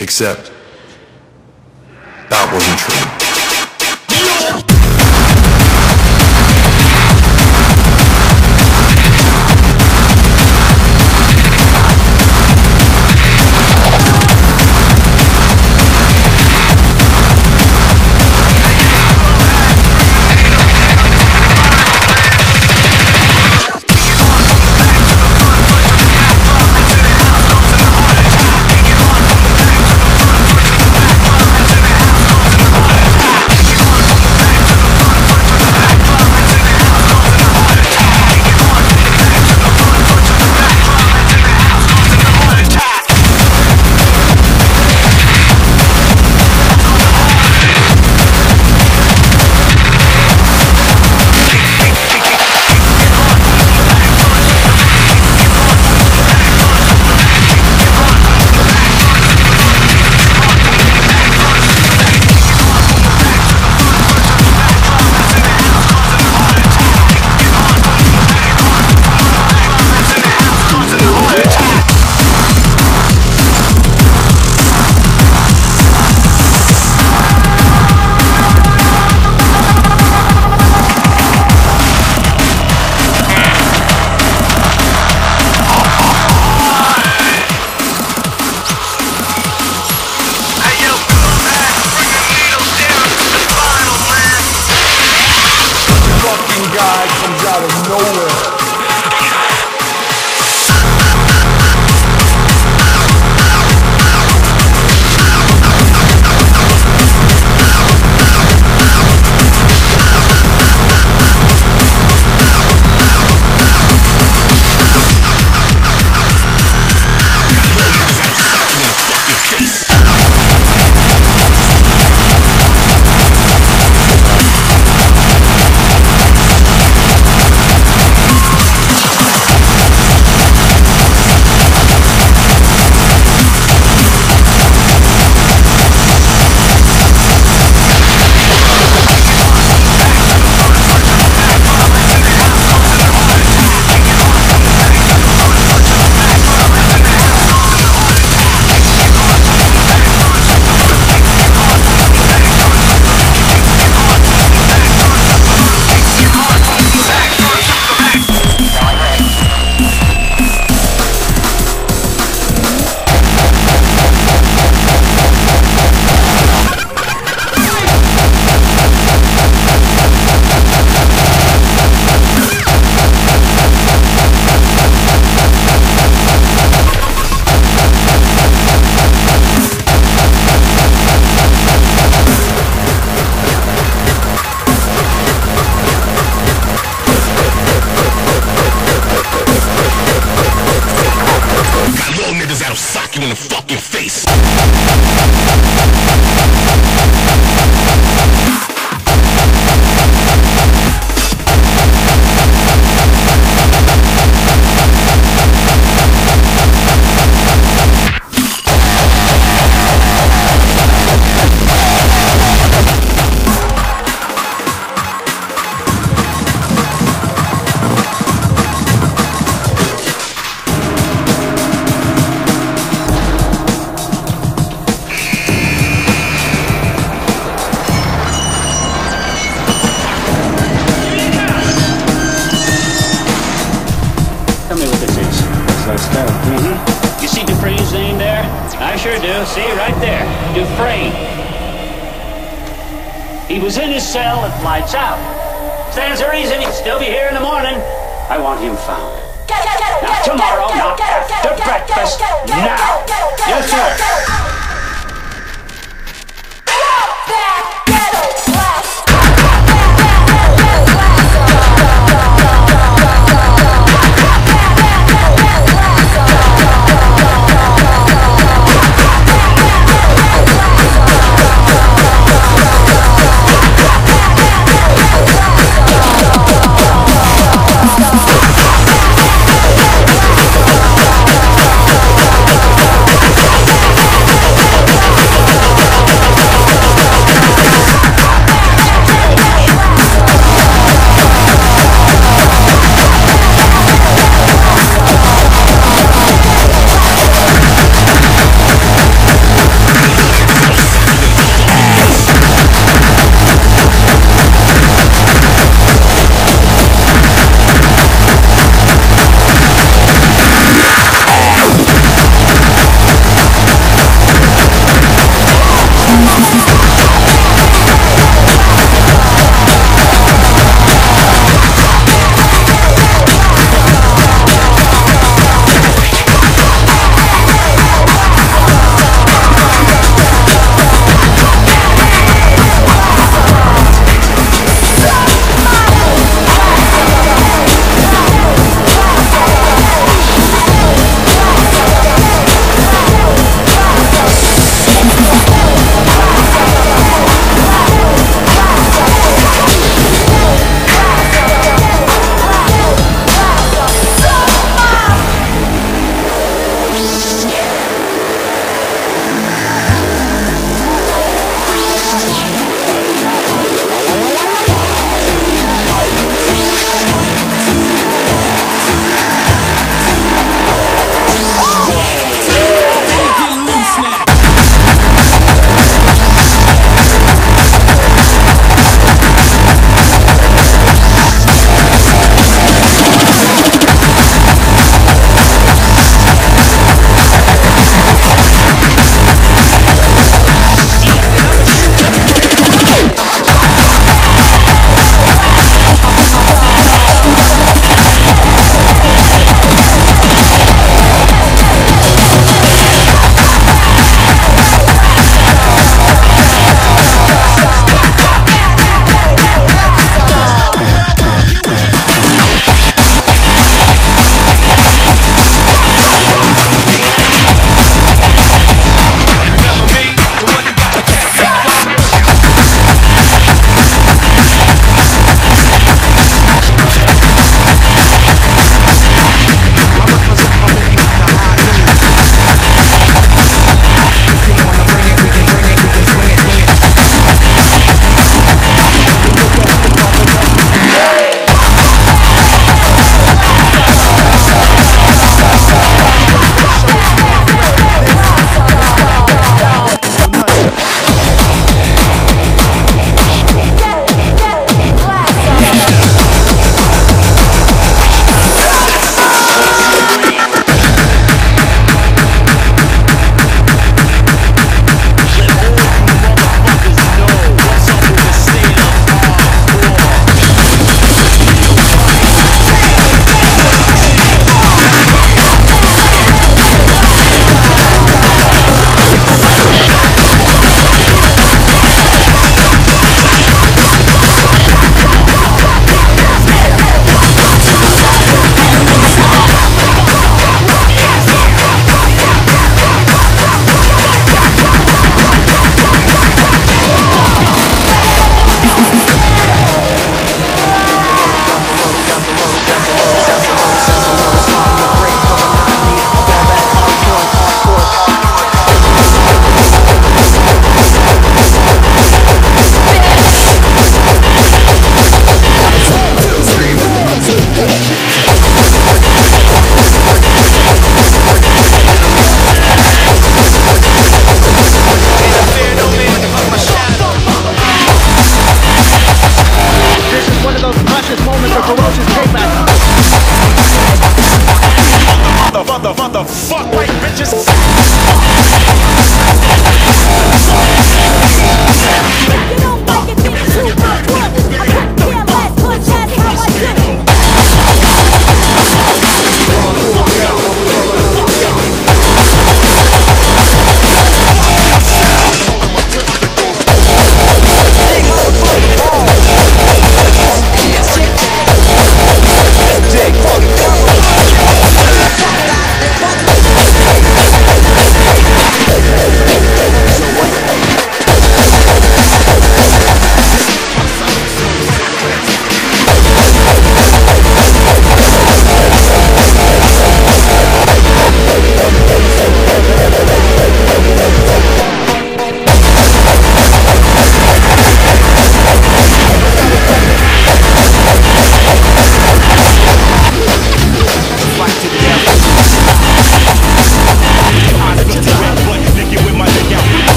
Except that wasn't true. Dufresne's name there? I sure do. See, right there. Dufresne. He was in his cell at Lights Out. Stands to reason he'd still be here in the morning. I want him found. Not tomorrow, not after breakfast. Now! Yes, sir!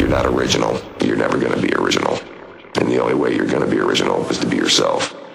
in the original, you're never going to be original. And the only way you're going to be original is to be yourself.